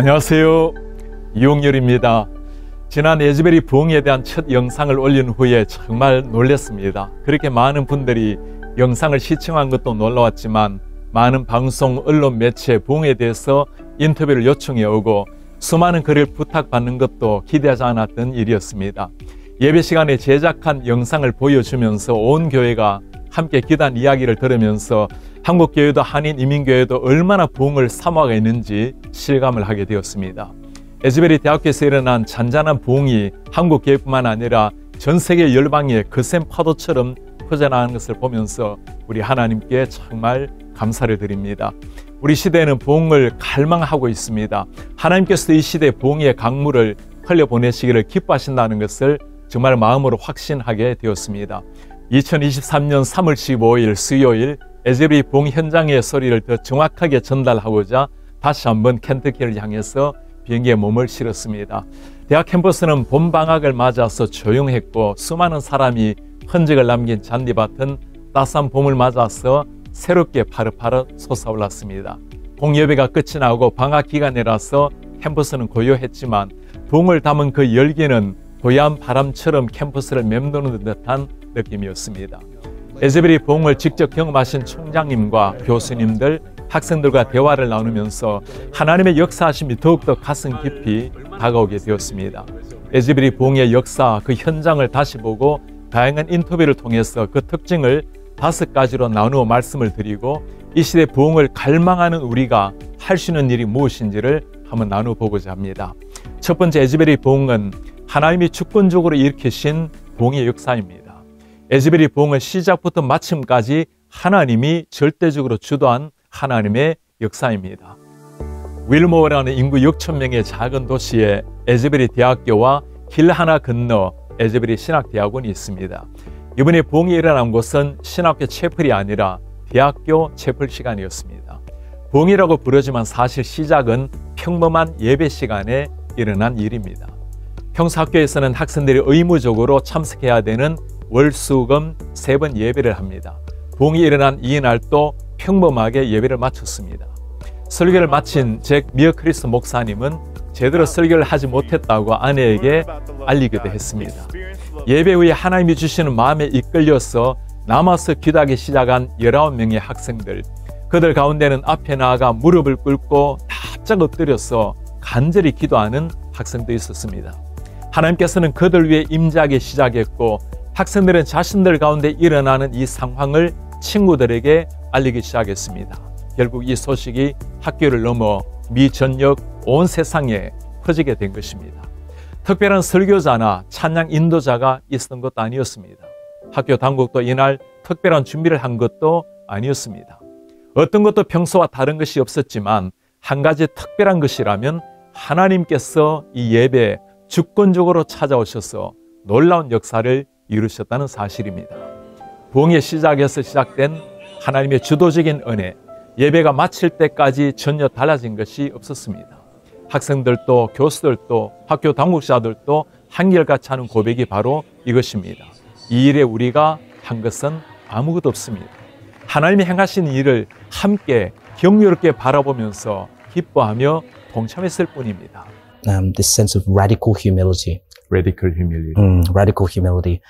안녕하세요, 이용열입니다. 지난 애즈베리 부흥에 대한 첫 영상을 올린 후에 정말 놀랐습니다. 그렇게 많은 분들이 영상을 시청한 것도 놀라웠지만 많은 방송, 언론, 매체, 부흥에 대해서 인터뷰를 요청해 오고 수많은 글을 부탁받는 것도 기대하지 않았던 일이었습니다. 예배 시간에 제작한 영상을 보여주면서 온 교회가 함께 기도한 이야기를 들으면서 한국교회도 한인 이민교회도 얼마나 부흥을 삼아가 있는지 실감을 하게 되었습니다. 애즈베리 대학교에서 일어난 잔잔한 부흥이 한국교회뿐만 아니라 전 세계 열방에 거센 파도처럼 퍼져나가는 것을 보면서 우리 하나님께 정말 감사를 드립니다. 우리 시대에는 부흥을 갈망하고 있습니다. 하나님께서 이 시대 부흥의 강물을 흘려보내시기를 기뻐하신다는 것을 정말 마음으로 확신하게 되었습니다. 2023년 3월 15일 수요일 애즈베리 부흥 현장의 소리를 더 정확하게 전달하고자 다시 한번 켄터키를 향해서 비행기에 몸을 실었습니다. 대학 캠퍼스는 봄 방학을 맞아서 조용했고 수많은 사람이 흔적을 남긴 잔디밭은 따스한 봄을 맞아서 새롭게 파릇파릇 솟아올랐습니다. 공예배가 끝이 나고 방학 기간이라서 캠퍼스는 고요했지만 부흥을 담은 그 열기는 고요한 바람처럼 캠퍼스를 맴도는 듯한 느낌이었습니다. 애즈베리 부흥을 직접 경험하신 총장님과 교수님들, 학생들과 대화를 나누면서 하나님의 역사하심이 더욱더 가슴 깊이 다가오게 되었습니다. 애즈베리 부흥의 역사, 그 현장을 다시 보고 다양한 인터뷰를 통해서 그 특징을 5가지로 나누어 말씀을 드리고 이 시대 부흥을 갈망하는 우리가 할 수 있는 일이 무엇인지를 한번 나눠보고자 합니다. 첫 번째, 애즈베리 부흥은 하나님이 주권적으로 일으키신 부흥의 역사입니다. 애즈베리 부흥은 시작부터 마침까지 하나님이 절대적으로 주도한 하나님의 역사입니다. 윌모어라는 인구 6,000명의 작은 도시에 애즈베리 대학교와 길 하나 건너 애즈베리 신학대학원이 있습니다. 이번에 부흥이 일어난 곳은 신학교 채플이 아니라 대학교 채플 시간이었습니다. 부흥이라고 부르지만 사실 시작은 평범한 예배 시간에 일어난 일입니다. 평소 학교에서는 학생들이 의무적으로 참석해야 되는 월수금 3번 예배를 합니다. 부흥이 일어난 이날도 평범하게 예배를 마쳤습니다. 설교를 마친 잭 미어크리스 목사님은 제대로 설교를 하지 못했다고 아내에게 알리기도 했습니다. 예배 후에 하나님이 주시는 마음에 이끌려서 남아서 기도하기 시작한 19명의 학생들, 그들 가운데는 앞에 나아가 무릎을 꿇고 납작 엎드려서 간절히 기도하는 학생도 있었습니다. 하나님께서는 그들 위해 임재하기 시작했고 학생들은 자신들 가운데 일어나는 이 상황을 친구들에게 알리기 시작했습니다. 결국 이 소식이 학교를 넘어 미 전역 온 세상에 퍼지게 된 것입니다. 특별한 설교자나 찬양 인도자가 있었던 것도 아니었습니다. 학교 당국도 이날 특별한 준비를 한 것도 아니었습니다. 어떤 것도 평소와 다른 것이 없었지만 한 가지 특별한 것이라면 하나님께서 이 예배에 주권적으로 찾아오셔서 놀라운 역사를 이루셨다는 사실입니다. 부흥의 시작에서 시작된 하나님의 주도적인 은혜, 예배가 마칠 때까지 전혀 달라진 것이 없었습니다. 학생들도 교수들도 학교 당국자들도 한결같이 하는 고백이 바로 이것입니다. 이 일에 우리가 한 것은 아무것도 없습니다. 하나님이 행하신 일을 함께 경이롭게 바라보면서 기뻐하며 동참했을 뿐입니다. This sense of radical humility. Radical humility. Radical humility.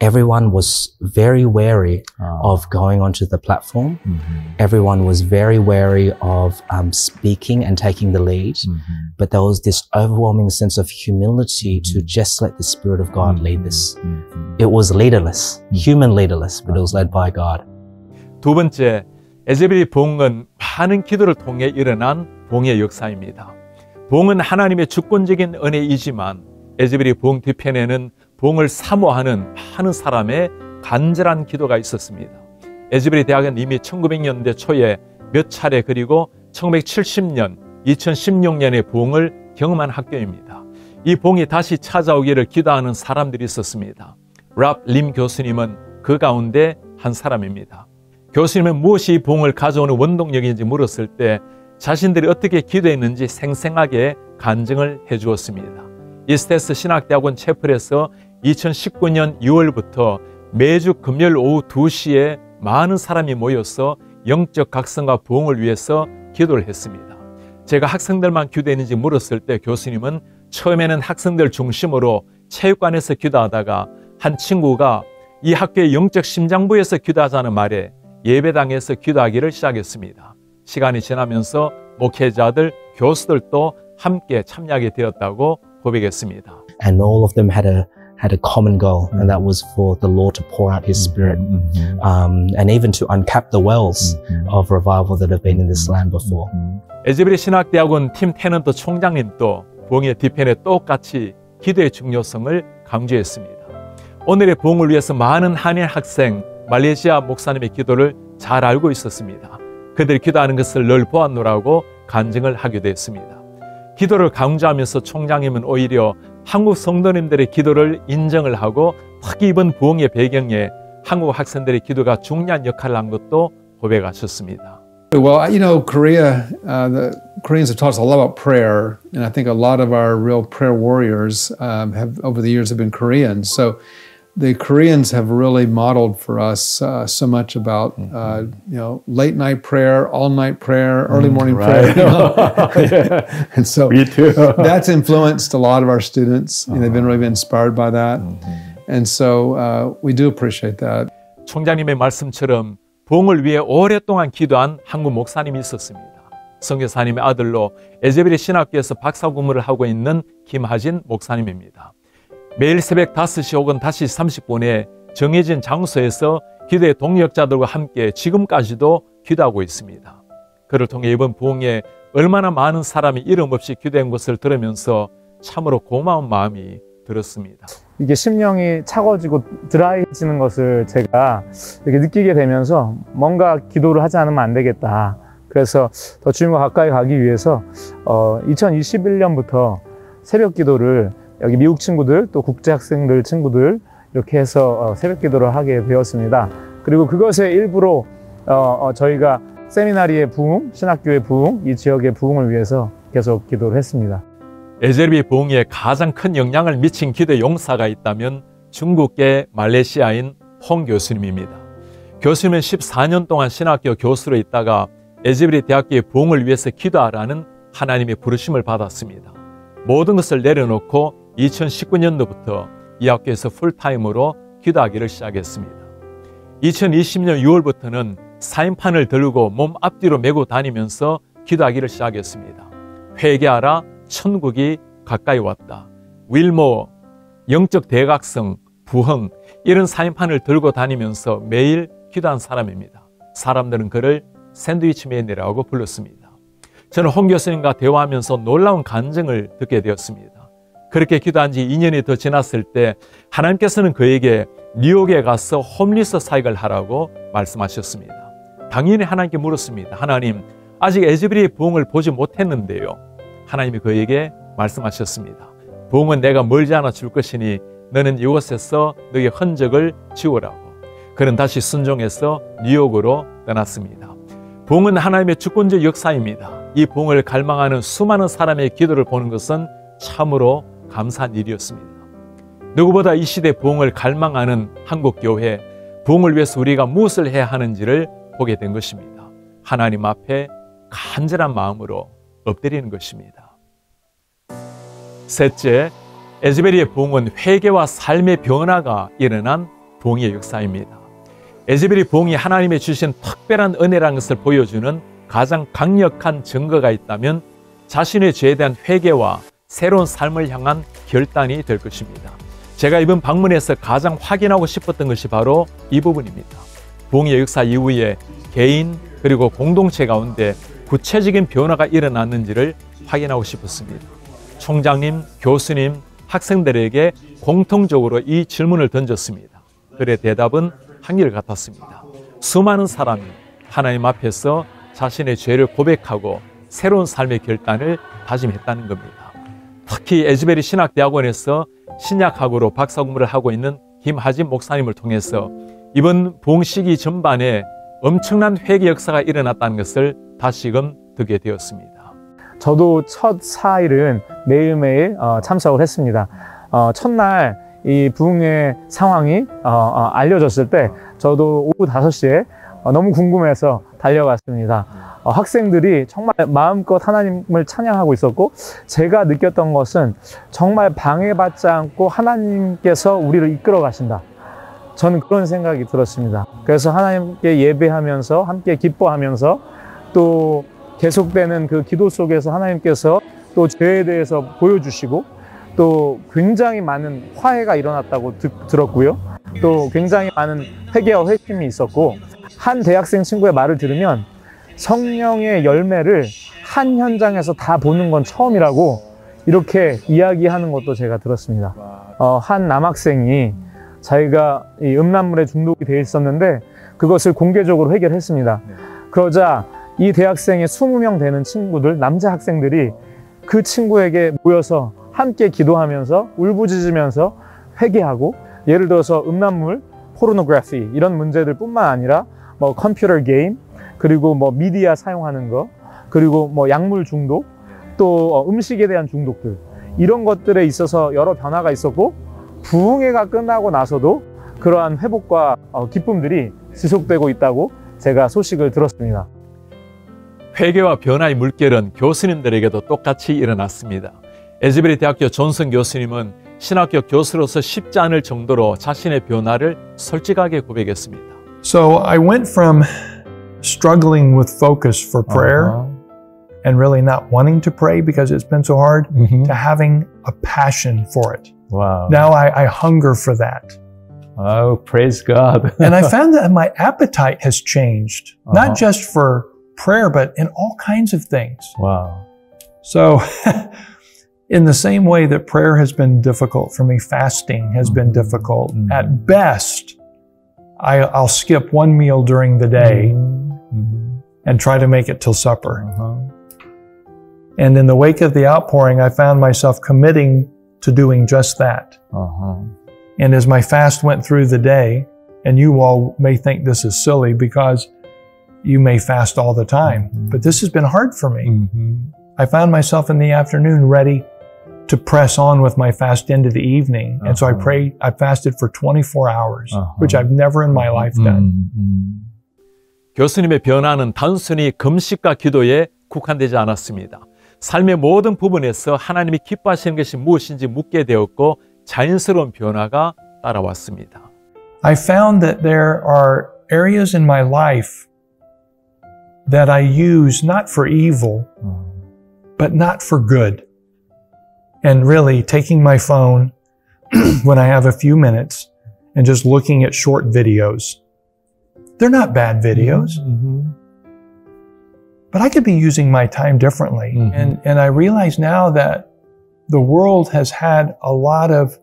Everyone was very wary of going onto the platform. Everyone was very wary of speaking and taking the lead. But there was this overwhelming sense of humility to just let the Spirit of God lead this. It was leaderless, human leaderless, but it was led by God. 두 번째, 애즈베리 부흥은 많은 기도를 통해 일어난 부흥의 역사입니다. 부흥은 하나님의 주권적인 은혜이지만 애즈베리 부흥 뒤편에는 부흥을 사모하는 많은 사람의 간절한 기도가 있었습니다. 애즈베리 대학은 이미 1900년대 초에 몇 차례 그리고 1970년, 2016년에 부흥을 경험한 학교입니다. 이 부흥이 다시 찾아오기를 기도하는 사람들이 있었습니다. 랍 림 교수님은 그 가운데 한 사람입니다. 교수님은 무엇이 부흥을 가져오는 원동력인지 물었을 때 자신들이 어떻게 기도했는지 생생하게 간증을 해주었습니다. 이스테스 신학대학원 채플에서 2019년 6월부터 매주 금요일 오후 2시에 많은 사람이 모여서 영적 각성과 부흥을 위해서 기도를 했습니다. 제가 학생들만 기도했는지 물었을 때 교수님은 처음에는 학생들 중심으로 체육관에서 기도하다가 한 친구가 이 학교의 영적 심장부에서 기도하자는 말에 예배당에서 기도하기를 시작했습니다. 시간이 지나면서 목회자들, 교수들도 함께 참여하게 되었다고 고백했습니다. And all of them had a common goal, and that was for the Lord to pour out His Spirit, and even to uncap the wells of revival that have been in this land before. 애즈베리 신학대학원 팀 테넌트 총장님도 부흥의 뒤편에 똑같이 기도의 중요성을 강조했습니다. 오늘의 부흥을 위해서 많은 한인 학생, 말레이시아 목사님의 기도를 잘 알고 있었습니다. 그들이 기도하는 것을 늘 보았노라고 간증을 하기도 했습니다. 기도를 강조하면서 총장님은 오히려 한국 성도님들의 기도를 인정을 하고 특히 이번 부흥의 배경에 한국 학생들의 기도가 중요한 역할을 한 것도 고백하셨습니다. Well, you know, Korea, the Koreans have taught us a lot about prayer, and I think a lot of our real prayer warriors have over the years have been Koreans. So the Koreans have really modeled for us so much about, you know, late night prayer, all night prayer, early morning prayer. And so Me too. That's influenced a lot of our students, and they've been really inspired by that. And so we do appreciate that. 총장님의 말씀처럼 부흥을 위해 오랫동안 기도한 한국 목사님이 있었습니다. 선교사님의 아들로 애즈베리 신학교에서 박사 근무를 하고 있는 김하진 목사님입니다. 매일 새벽 5시 혹은 5시 30분에 정해진 장소에서 기도의 동역자들과 함께 지금까지도 기도하고 있습니다. 그를 통해 이번 부흥에 얼마나 많은 사람이 이름 없이 기도한 것을 들으면서 참으로 고마운 마음이 들었습니다. 이게 심령이 차가워지고 드라이해지는 것을 제가 이렇게 느끼게 되면서 뭔가 기도를 하지 않으면 안 되겠다. 그래서 더 주님과 가까이 가기 위해서 2021년부터 새벽 기도를 여기 미국 친구들 또 국제 학생들 친구들 이렇게 해서 새벽 기도를 하게 되었습니다. 그리고 그것의 일부로 저희가 세미나리의 부흥, 신학교의 부흥, 이 지역의 부흥을 위해서 계속 기도를 했습니다. 애즈베리 부흥에 가장 큰 영향을 미친 기도 용사가 있다면 중국계 말레이시아인 홍 교수님입니다. 교수님은 14년 동안 신학교 교수로 있다가 애즈베리 대학교의 부흥을 위해서 기도하라는 하나님의 부르심을 받았습니다. 모든 것을 내려놓고 2019년도부터 이 학교에서 풀타임으로 기도하기를 시작했습니다. 2020년 6월부터는 사인판을 들고 몸 앞뒤로 메고 다니면서 기도하기를 시작했습니다. 회개하라, 천국이 가까이 왔다, 윌모어, 영적 대각성, 부흥, 이런 사인판을 들고 다니면서 매일 기도한 사람입니다. 사람들은 그를 샌드위치맨이라고 불렀습니다. 저는 홍 교수님과 대화하면서 놀라운 간증을 듣게 되었습니다. 그렇게 기도한 지 2년이 더 지났을 때 하나님께서는 그에게 뉴욕에 가서 홈리스 사역을 하라고 말씀하셨습니다. 당연히 하나님께 물었습니다. 하나님, 아직 애즈베리의 부흥을 보지 못했는데요. 하나님이 그에게 말씀하셨습니다. 부흥은 내가 멀지 않아 줄 것이니 너는 이곳에서 너의 흔적을 지우라고. 그는 다시 순종해서 뉴욕으로 떠났습니다. 부흥은 하나님의 주권적 역사입니다. 이 부흥을 갈망하는 수많은 사람의 기도를 보는 것은 참으로 감사한 일이었습니다. 누구보다 이 시대 부흥을 갈망하는 한국교회, 부흥을 위해서 우리가 무엇을 해야 하는지를 보게 된 것입니다. 하나님 앞에 간절한 마음으로 엎드리는 것입니다. 셋째, 애즈베리의 부흥은 회개와 삶의 변화가 일어난 부흥의 역사입니다. 애즈베리 부흥이 하나님의 주신 특별한 은혜라는 것을 보여주는 가장 강력한 증거가 있다면 자신의 죄에 대한 회개와 새로운 삶을 향한 결단이 될 것입니다. 제가 이번 방문에서 가장 확인하고 싶었던 것이 바로 이 부분입니다. 부흥의 역사 이후에 개인 그리고 공동체 가운데 구체적인 변화가 일어났는지를 확인하고 싶었습니다. 총장님, 교수님, 학생들에게 공통적으로 이 질문을 던졌습니다. 그의 대답은 한결같았습니다. 수많은 사람이 하나님 앞에서 자신의 죄를 고백하고 새로운 삶의 결단을 다짐했다는 겁니다. 특히 애즈베리 신학대학원에서 신약학으로 박사 공부를 하고 있는 김하진 목사님을 통해서 이번 부흥 시기 전반에 엄청난 회개 역사가 일어났다는 것을 다시금 듣게 되었습니다. 저도 첫 4일은 매일매일 참석을 했습니다. 첫날 이 부흥의 상황이 알려졌을 때 저도 오후 5시에 너무 궁금해서 달려갔습니다. 학생들이 정말 마음껏 하나님을 찬양하고 있었고, 제가 느꼈던 것은 정말 방해받지 않고 하나님께서 우리를 이끌어 가신다, 저는 그런 생각이 들었습니다. 그래서 하나님께 예배하면서 함께 기뻐하면서 또 계속되는 그 기도 속에서 하나님께서 또 죄에 대해서 보여주시고, 또 굉장히 많은 화해가 일어났다고 들었고요. 또 굉장히 많은 회개와 회심이 있었고, 한 대학생 친구의 말을 들으면 성령의 열매를 한 현장에서 다 보는 건 처음이라고 이렇게 이야기하는 것도 제가 들었습니다. 한 남학생이 자기가 이 음란물에 중독이 돼 있었는데 그것을 공개적으로 해결했습니다. 그러자 이 대학생의 20명 되는 친구들, 남자 학생들이 그 친구에게 모여서 함께 기도하면서 울부짖으면서 회개하고, 예를 들어서 음란물, 포르노그래피 이런 문제들 뿐만 아니라 뭐 컴퓨터 게임, 그리고 뭐 미디어 사용하는 거, 그리고 뭐 약물 중독, 또 음식에 대한 중독들, 이런 것들에 있어서 여러 변화가 있었고, 부흥회가 끝나고 나서도 그러한 회복과 기쁨들이 지속되고 있다고 제가 소식을 들었습니다. 회개와 변화의 물결은 교수님들에게도 똑같이 일어났습니다. 애즈베리 대학교 존슨 교수님은 신학교 교수로서 쉽지 않을 정도로 자신의 변화를 솔직하게 고백했습니다. So I went from struggling with focus for prayer and really not wanting to pray because it's been so hard to having a passion for it. Wow. Now I hunger for that. Oh, praise God. And I found that my appetite has changed, not just for prayer, but in all kinds of things. Wow. So in the same way that prayer has been difficult for me, fasting has been difficult. At best, I'll skip one meal during the day and try to make it till supper. And in the wake of the outpouring, I found myself committing to doing just that. And as my fast went through the day, and you all may think this is silly because you may fast all the time, but this has been hard for me. I found myself in the afternoon ready to press on with my fast into the evening. And so I fasted for 24 hours, which I've never in my life done. 교수님의 변화는 단순히 금식과 기도에 국한되지 않았습니다. 삶의 모든 부분에서 하나님이 기뻐하시는 것이 무엇인지 묻게 되었고, 자연스러운 변화가 따라왔습니다. I found that there are areas in my life that I use not for evil, but not for good. And really taking my phone when I have a few minutes and just looking at short videos. They're not bad videos. But I could be using my time differently. And I realize now that the world has had a lot of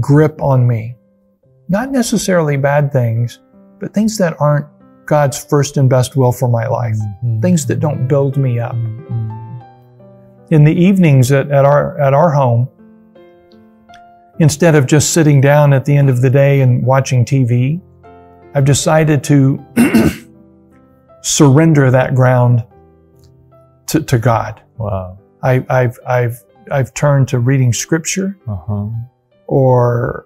grip on me. Not necessarily bad things, but things that aren't God's first and best will for my life. Things that don't build me up. In the evenings at our home, instead of just sitting down at the end of the day and watching TV, I've decided to surrender that ground to God. Wow. I've turned to reading scripture or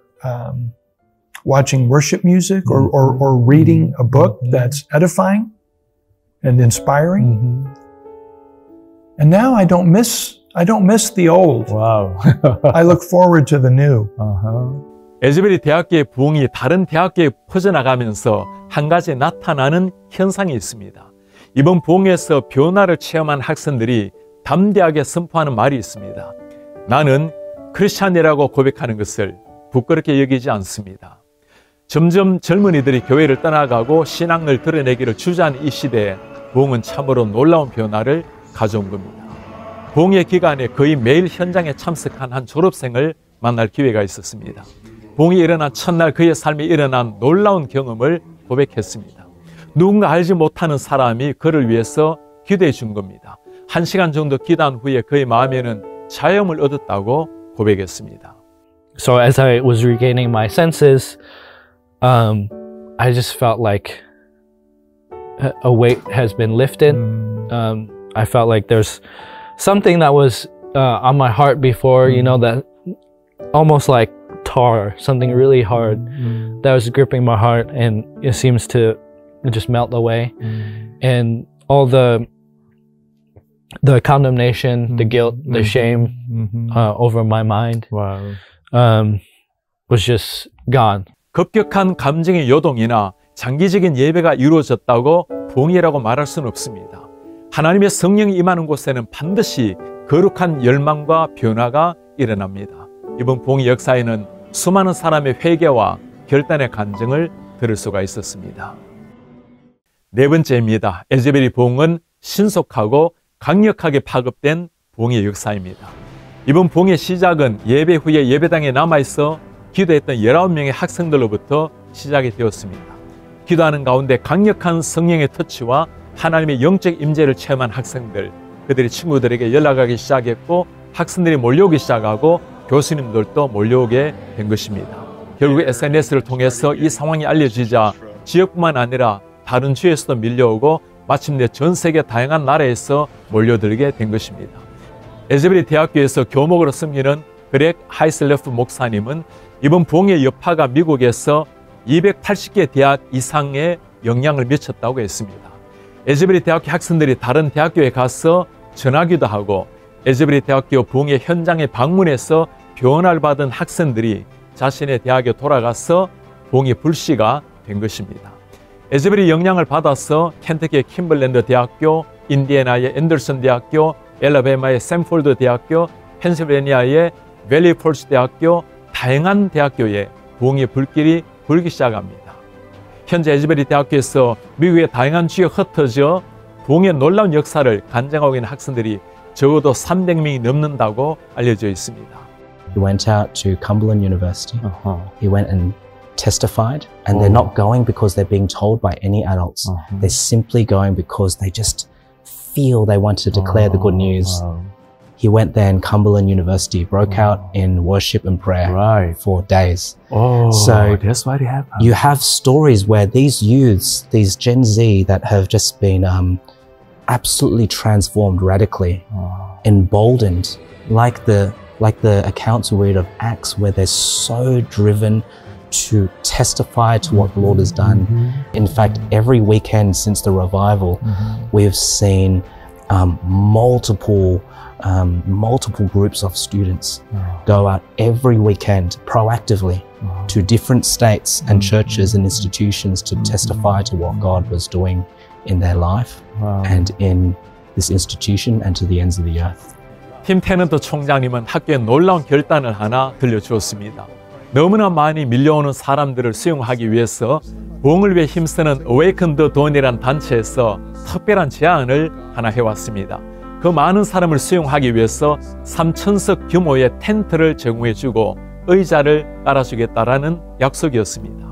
watching worship music or reading a book that's edifying and inspiring. And now I don't miss the old. Wow. I look forward to the new. 애즈베리 대학교의 부흥이 다른 대학교에 퍼져나가면서 한 가지 나타나는 현상이 있습니다. 이번 부흥에서 변화를 체험한 학생들이 담대하게 선포하는 말이 있습니다. 나는 크리스찬이라고 고백하는 것을 부끄럽게 여기지 않습니다. 점점 젊은이들이 교회를 떠나가고 신앙을 드러내기를 주저하는 이 시대에 부흥은 참으로 놀라운 변화를 가져온 겁니다. 부흥의 기간에 거의 매일 현장에 참석한 한 졸업생을 만날 기회가 있었습니다. 부흥이 일어난 첫날 그의 삶에 일어난 놀라운 경험을 고백했습니다. 누군가 알지 못하는 사람이 그를 위해서 기도해 준 겁니다. 1시간 정도 기도한 후에 그의 마음에는 자유함을 얻었다고 고백했습니다. So as I was regaining my senses, I just felt like a weight has been lifted. I felt like there's something that was on my heart before, you know, that almost like tar, something really hard that was gripping my heart, and it seems to just melt away. And all the condemnation, the guilt, the shame over my mind was just gone. 급격한 감정의 요동이나 장기적인 예배가 이루어졌다고 부흥이라고 말할 수는 없습니다. 하나님의 성령이 임하는 곳에는 반드시 거룩한 열망과 변화가 일어납니다. 이번 부흥의 역사에는 수많은 사람의 회개와 결단의 간증을 들을 수가 있었습니다. 네 번째입니다. 애즈베리 부흥은 신속하고 강력하게 파급된 부흥의 역사입니다. 이번 부흥의 시작은 예배 후에 예배당에 남아있어 기도했던 19명의 학생들로부터 시작이 되었습니다. 기도하는 가운데 강력한 성령의 터치와 하나님의 영적 임재를 체험한 학생들, 그들이 친구들에게 연락하기 시작했고 학생들이 몰려오기 시작하고 교수님들도 몰려오게 된 것입니다. 결국 SNS를 통해서 이 상황이 알려지자 지역뿐만 아니라 다른 주에서도 밀려오고 마침내 전 세계 다양한 나라에서 몰려들게 된 것입니다. 애즈베리 대학교에서 교목으로 섬기는 그렉 하이슬레프 목사님은 이번 부흥의 여파가 미국에서 280개 대학 이상의 영향을 미쳤다고 했습니다. 애즈베리 대학교 학생들이 다른 대학교에 가서 전화기도 하고 애즈베리 대학교 부흥의 현장에 방문해서 변화를 받은 학생들이 자신의 대학에 돌아가서 부흥의 불씨가 된 것입니다. 애즈베리 영향을 받아서 켄터키의 킴블랜드 대학교, 인디애나의 앤더슨 대학교, 엘라베마의 샘포드 대학교, 펜실베니아의 벨리폴스 대학교, 다양한 대학교에 부흥의 불길이 불기 시작합니다. 현재 애즈베리 대학교에서 미국의 다양한 지역에 흩어져 부흥의 놀라운 역사를 간증하고 있는 학생들이 적어도 300명이 넘는다고 알려져 있습니다. He went out to Cumberland University. He went and testified, and they're not going because they're being told by any adults. They're simply going because they just feel they want to declare the good news. He went there in Cumberland University, broke out in worship and prayer for days. So that's why it happened. You have stories where these youths, these Gen Z that have just been absolutely transformed radically, emboldened, like the accounts we read of Acts where they're so driven to testify to what the Lord has done. In fact, every weekend since the revival, we've seen multiple groups of students go out every weekend proactively to different states and churches and institutions to testify to what God was doing in their life and in this institution and to the ends of the earth. 팀 테넌트 총장님은 학교에 놀라운 결단을 하나 들려주었습니다. 너무나 많이 밀려오는 사람들을 수용하기 위해서 부흥을 위해 힘쓰는 Awaken the Dawn이라는 단체에서 특별한 제안을 하나 해왔습니다. 그 많은 사람을 수용하기 위해서 3,000석 규모의 텐트를 제공해주고 의자를 깔아주겠다라는 약속이었습니다.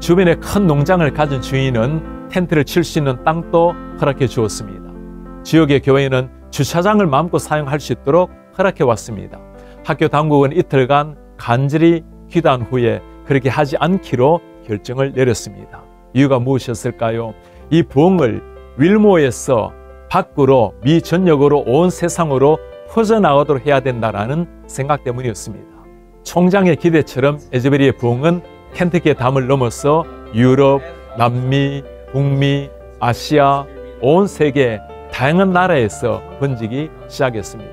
주변에 큰 농장을 가진 주인은 텐트를 칠 수 있는 땅도 허락해 주었습니다. 지역의 교회는 주차장을 마음껏 사용할 수 있도록 허락해 왔습니다. 학교 당국은 이틀간 간절히 기도한 후에 그렇게 하지 않기로 결정을 내렸습니다. 이유가 무엇이었을까요? 이 부흥을 윌모어에서 밖으로 미 전역으로 온 세상으로 퍼져나가도록 해야 된다라는 생각 때문이었습니다. 총장의 기대처럼 애즈베리의 부흥은 켄터키의 담을 넘어서 유럽, 남미, 북미, 아시아, 온 세계 다양한 나라에서 번지기 시작했습니다.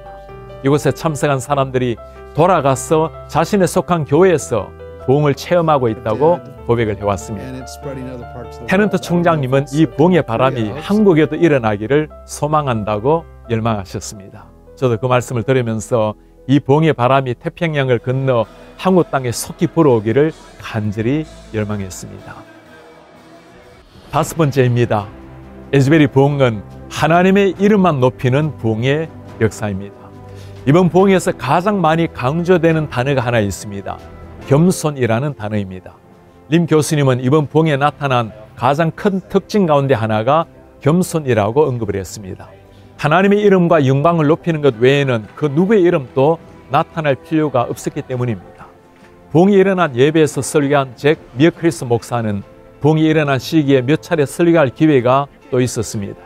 이곳에 참석한 사람들이 돌아가서 자신의 속한 교회에서 부흥을 체험하고 있다고 고백을 해왔습니다. 테넌트 총장님은 이 부흥의 바람이 한국에도 일어나기를 소망한다고 열망하셨습니다. 저도 그 말씀을 들으면서 이 부흥의 바람이 태평양을 건너 한국 땅에 속히 불어오기를 간절히 열망했습니다. 다섯 번째입니다. 애즈베리 부흥은 하나님의 이름만 높이는 부흥의 역사입니다. 이번 부흥에서 가장 많이 강조되는 단어가 하나 있습니다. 겸손이라는 단어입니다. 림 교수님은 이번 부흥에 나타난 가장 큰 특징 가운데 하나가 겸손이라고 언급을 했습니다. 하나님의 이름과 영광을 높이는 것 외에는 그 누구의 이름도 나타날 필요가 없었기 때문입니다. 부흥이 일어난 예배에서 설교한 잭 미어크리스 목사는 부흥이 일어난 시기에 몇 차례 설교할 기회가 또 있었습니다.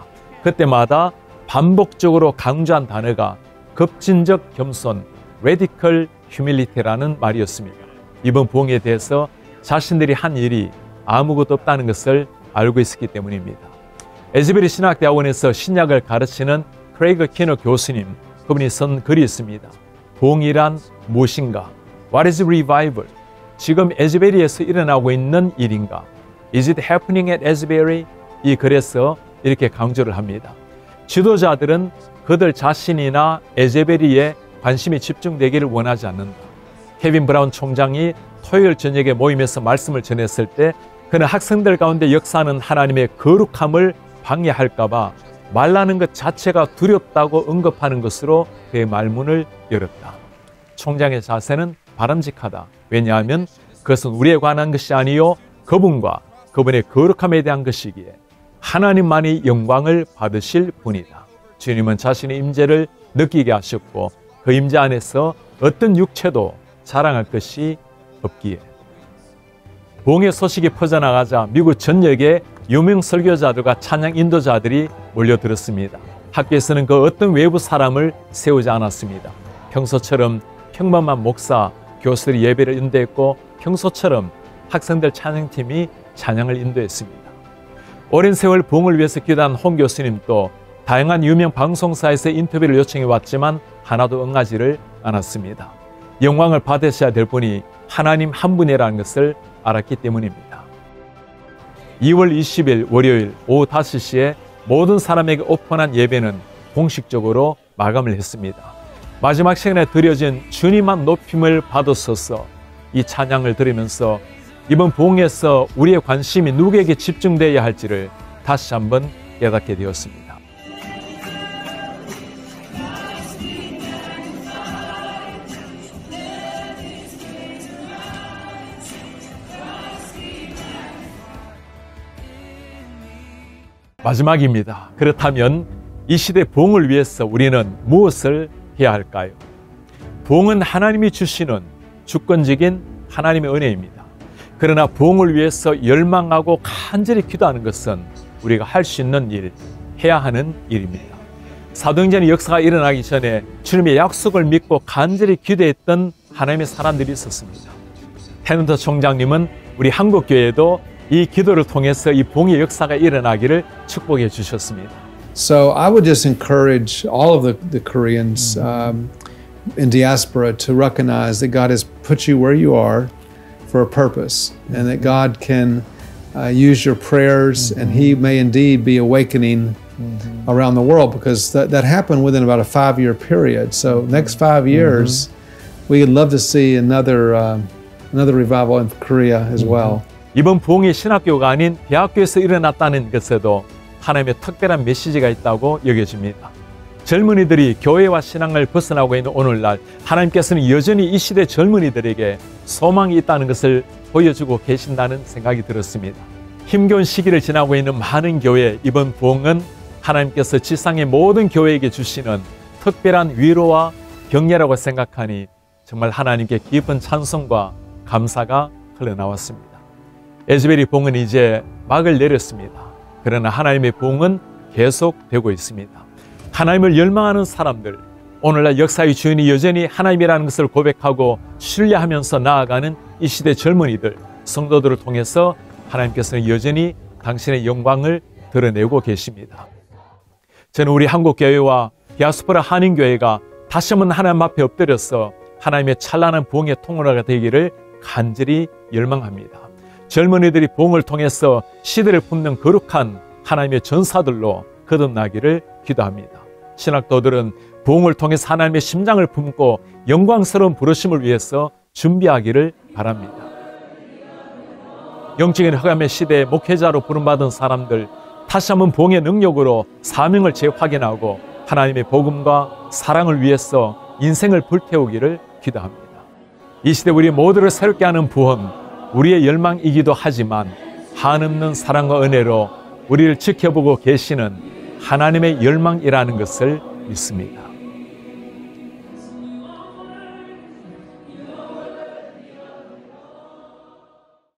그때마다 반복적으로 강조한 단어가 급진적 겸손, radical humility라는 말이었습니다. 이번 부흥에 대해서 자신들이 한 일이 아무것도 없다는 것을 알고 있었기 때문입니다. 애즈베리 신학대학원에서 신약을 가르치는 크레이그 키너 교수님, 그분이 쓴 글이 있습니다. 동일한 무엇인가? What is revival? 지금 애즈베리에서 일어나고 있는 일인가? Is it happening at Asbury? 이 글에서 이렇게 강조를 합니다. 지도자들은 그들 자신이나 애즈베리에 관심이 집중되기를 원하지 않는다. 케빈 브라운 총장이 토요일 저녁에 모임에서 말씀을 전했을 때 그는 학생들 가운데 역사하는 하나님의 거룩함을 방해할까봐 말라는 것 자체가 두렵다고 언급하는 것으로 그의 말문을 열었다. 총장의 자세는 바람직하다. 왜냐하면 그것은 우리에 관한 것이 아니요 그분과 그분의 거룩함에 대한 것이기에 하나님만이 영광을 받으실 분이다. 주님은 자신의 임재를 느끼게 하셨고 그 임재 안에서 어떤 육체도 자랑할 것이 없기에. 부흥의 소식이 퍼져나가자 미국 전역에 유명 설교자들과 찬양 인도자들이 몰려들었습니다. 학교에서는 그 어떤 외부 사람을 세우지 않았습니다. 평소처럼 평범한 목사, 교수들이 예배를 인도했고 평소처럼 학생들 찬양팀이 찬양을 인도했습니다. 오랜 세월 부흥을 위해서 기도한 홍 교수님도 다양한 유명 방송사에서 인터뷰를 요청해 왔지만 하나도 응하지를 않았습니다. 영광을 받으셔야 될 분이 하나님 한 분이라는 것을 알았기 때문입니다. 2월 20일 월요일 오후 5시에 모든 사람에게 오픈한 예배는 공식적으로 마감을 했습니다. 마지막 시간에 드려진 주님만 높임을 받으소서 이 찬양을 들으면서 이번 부흥에서 우리의 관심이 누구에게 집중되어야 할지를 다시 한번 깨닫게 되었습니다. 마지막입니다. 그렇다면 이 시대 부흥을 위해서 우리는 무엇을 해야 할까요? 부흥은 하나님이 주시는 주권적인 하나님의 은혜입니다. 그러나 부흥을 위해서 열망하고 간절히 기도하는 것은 우리가 할 수 있는 일, 해야 하는 일입니다. 사도행전의 역사가 일어나기 전에 주님의 약속을 믿고 간절히 기도했던 하나님의 사람들이 있었습니다. 테넌트 총장님은 우리 한국교회에도 이 기도를 통해서 이 부흥의 역사가 일어나기를 축복해 주셨습니다. So I would just encourage all of the Koreans in diaspora to recognize that God has put you where you are for a purpose, and that God can use your prayers, and He may indeed be awakening around the world, because that happened within about a 5-year period. So next 5 years, we would love to see another revival in Korea as well. 이번 부흥이 신학교가 아닌 대학교에서 일어났다는 것에도 하나님의 특별한 메시지가 있다고 여겨집니다. 젊은이들이 교회와 신앙을 벗어나고 있는 오늘날 하나님께서는 여전히 이 시대 젊은이들에게 소망이 있다는 것을 보여주고 계신다는 생각이 들었습니다. 힘겨운 시기를 지나고 있는 많은 교회, 이번 부흥은 하나님께서 지상의 모든 교회에게 주시는 특별한 위로와 격려라고 생각하니 정말 하나님께 깊은 찬송과 감사가 흘러나왔습니다. 애즈베리 부흥은 이제 막을 내렸습니다. 그러나 하나님의 부흥은 계속되고 있습니다. 하나님을 열망하는 사람들, 오늘날 역사의 주인이 여전히 하나님이라는 것을 고백하고 신뢰하면서 나아가는 이 시대 젊은이들, 성도들을 통해서 하나님께서는 여전히 당신의 영광을 드러내고 계십니다. 저는 우리 한국교회와 디아스포라 한인교회가 다시 한번 하나님 앞에 엎드려서 하나님의 찬란한 부흥의 통로가 되기를 간절히 열망합니다. 젊은이들이 부흥을 통해서 시대를 품는 거룩한 하나님의 전사들로 거듭나기를 기도합니다. 신학도들은 부흥을 통해서 하나님의 심장을 품고 영광스러운 부르심을 위해서 준비하기를 바랍니다. 영적인 흑암의 시대의 목회자로 부름받은 사람들, 다시 한번 부흥의 능력으로 사명을 재확인하고 하나님의 복음과 사랑을 위해서 인생을 불태우기를 기도합니다. 이 시대 우리 모두를 새롭게 하는 부흥, 우리의 열망이기도 하지만 한없는 사랑과 은혜로 우리를 지켜보고 계시는 하나님의 열망이라는 것을 믿습니다.